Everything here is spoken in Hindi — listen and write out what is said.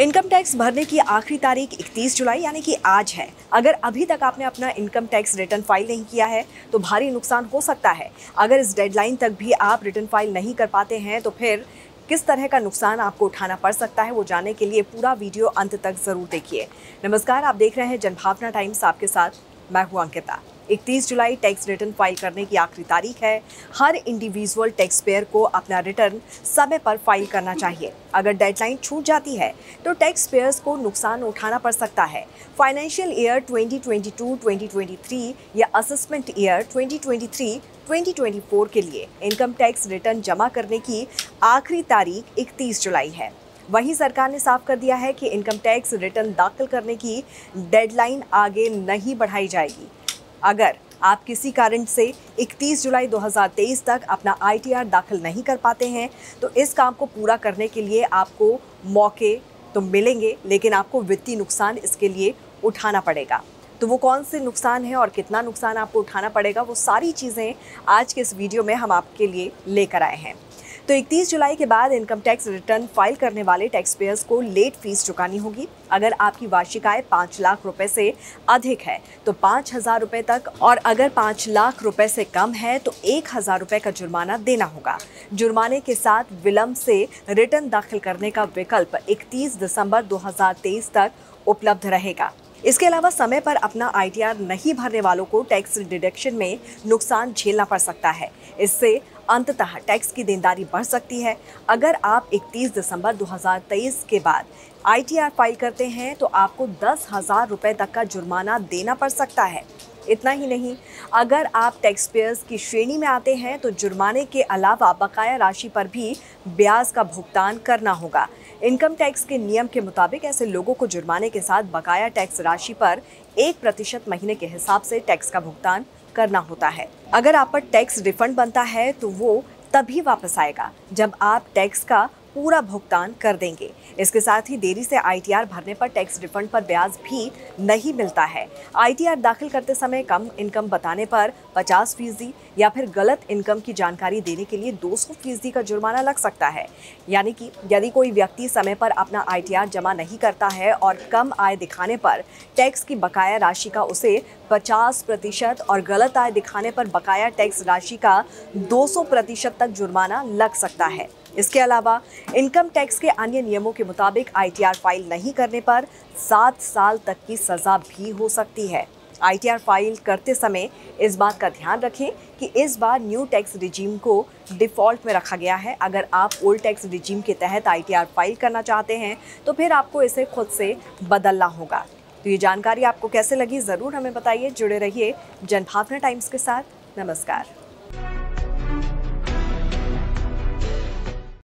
इनकम टैक्स भरने की आखिरी तारीख 31 जुलाई यानी कि आज है। अगर अभी तक आपने अपना इनकम टैक्स रिटर्न फाइल नहीं किया है तो भारी नुकसान हो सकता है। अगर इस डेडलाइन तक भी आप रिटर्न फाइल नहीं कर पाते हैं तो फिर किस तरह का नुकसान आपको उठाना पड़ सकता है, वो जानने के लिए पूरा वीडियो अंत तक ज़रूर देखिए। नमस्कार, आप देख रहे हैं जनभावना टाइम्स, आपके साथ मैं हूँ अंकिता। 31 जुलाई टैक्स रिटर्न फाइल करने की आखिरी तारीख है। हर इंडिविजुअल टैक्स पेयर को अपना रिटर्न समय पर फाइल करना चाहिए। अगर डेडलाइन छूट जाती है तो टैक्स पेयर्स को नुकसान उठाना पड़ सकता है। फाइनेंशियल ईयर 2022-2023 या असेसमेंट ईयर 2023-2024 के लिए इनकम टैक्स रिटर्न जमा करने की आखिरी तारीख 31 जुलाई है। वहीं सरकार ने साफ कर दिया है कि इनकम टैक्स रिटर्न दाखिल करने की डेडलाइन आगे नहीं बढ़ाई जाएगी। अगर आप किसी कारण से 31 जुलाई 2023 तक अपना ITR दाखिल नहीं कर पाते हैं तो इस काम को पूरा करने के लिए आपको मौके तो मिलेंगे, लेकिन आपको वित्तीय नुकसान इसके लिए उठाना पड़ेगा। तो वो कौन से नुकसान है और कितना नुकसान आपको उठाना पड़ेगा, वो सारी चीज़ें आज के इस वीडियो में हम आपके लिए लेकर आए हैं। तो 31 जुलाई के बाद इनकम टैक्स रिटर्न फाइल करने वाले टैक्स पेयर्स को लेट फीस चुकानी होगी। अगर आपकी वार्षिक आय 5 लाख रुपए से अधिक है तो 5,000 रुपये तक, और अगर 5 लाख रुपए से कम है तो 1,000 रुपये का जुर्माना देना होगा। जुर्माने के साथ विलंब से रिटर्न दाखिल करने का विकल्प 31 दिसंबर 2023 तक उपलब्ध रहेगा। इसके अलावा समय पर अपना ITR नहीं भरने वालों को टैक्स डिडक्शन में नुकसान झेलना पड़ सकता है। इससे अंततः टैक्स की देनदारी बढ़ सकती है। अगर आप 31 दिसंबर 2023 के बाद ITR फाइल करते हैं तो आपको 10,000 रुपये तक का जुर्माना देना पड़ सकता है। इतना ही नहीं, अगर आप टैक्स पेयर्स की श्रेणी में आते हैं तो जुर्माने के अलावा बकाया राशि पर भी ब्याज का भुगतान करना होगा। इनकम टैक्स के नियम के मुताबिक ऐसे लोगों को जुर्माने के साथ बकाया टैक्स राशि पर 1% महीने के हिसाब से टैक्स का भुगतान करना होता है। अगर आप पर टैक्स रिफंड बनता है तो वो तभी वापस आएगा जब आप टैक्स का पूरा भुगतान कर देंगे। इसके साथ ही देरी से ITR भरने पर टैक्स रिफंड पर ब्याज भी नहीं मिलता है। ITR दाखिल करते समय कम इनकम बताने पर 50% या फिर गलत इनकम की जानकारी देने के लिए 200% का जुर्माना लग सकता है। यानी कि यदि कोई व्यक्ति समय पर अपना ITR जमा नहीं करता है और कम आय दिखाने पर टैक्स की बकाया राशि का उसे 50% और गलत आय दिखाने पर बकाया टैक्स राशि का 200% तक जुर्माना लग सकता है। इसके अलावा इनकम टैक्स के अन्य नियमों के मुताबिक ITR फाइल नहीं करने पर 7 साल तक की सज़ा भी हो सकती है। ITR फाइल करते समय इस बात का ध्यान रखें कि इस बार न्यू टैक्स रिजीम को डिफ़ॉल्ट में रखा गया है। अगर आप ओल्ड टैक्स रिजीम के तहत ITR फाइल करना चाहते हैं तो फिर आपको इसे खुद से बदलना होगा। तो ये जानकारी आपको कैसे लगी ज़रूर हमें बताइए। जुड़े रहिए जनभावना टाइम्स के साथ। नमस्कार।